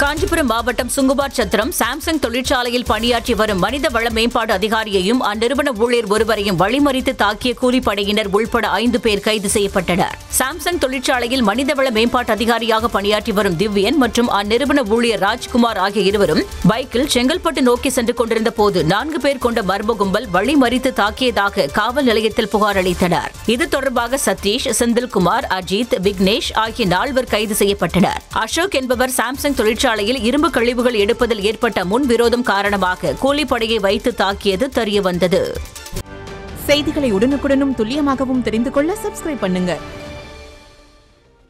Kanjipuram Mavattam Sungubar Chatram, Samsung தொழிற்சாலையில் பணியாற்றி வரும் மனித வள மேம்பாடு அதிகாரியையும் அந்நிறுவன ஊழியர் ஒருவரையும் வழிமறித்து தாக்கிய கூலிப்படையினர் உள்பட 5 பேர் கைது செய்யப்பட்டனர். Samsung தொழிற்சாலையில் மனித வள மேம்பாடு அதிகாரியாக பணியாற்றி வரும் திவ்யன் மற்றும் அந்நிறுவன ஊழியர் ராஜ்குமார் ஆகிய இருவரும் பைக்கில் செங்கல்பட்டு நோக்கி சென்று கொண்டிருந்தபோது 4 பேர் கொண்ட மர்ம கும்பல் வழிமறித்து தாக்கியதாக காவல் நிலையத்தில் புகார் அளித்தனர். இது தொடர்பாக சதீஷ், செந்தில்குமார், அஜித், விக்னேஷ் ஆகிய 4 கைது செய்யப்பட்டனர். அசோக் என்பவர் Samsung தொழிற்சாலையில் இரும்பு கழிவுகள் எடுப்பதில் ஏற்பட்ட முன்விரோதம் காரணமாக கூலிப்படையை வைத்து தாக்கியது தெரியவந்தது. செய்திகளை உடனுக்குடனும் துல்லியமாகவும் தெரிந்து கொள்ள சப்ஸ்கிரைப் பண்ணுங்க.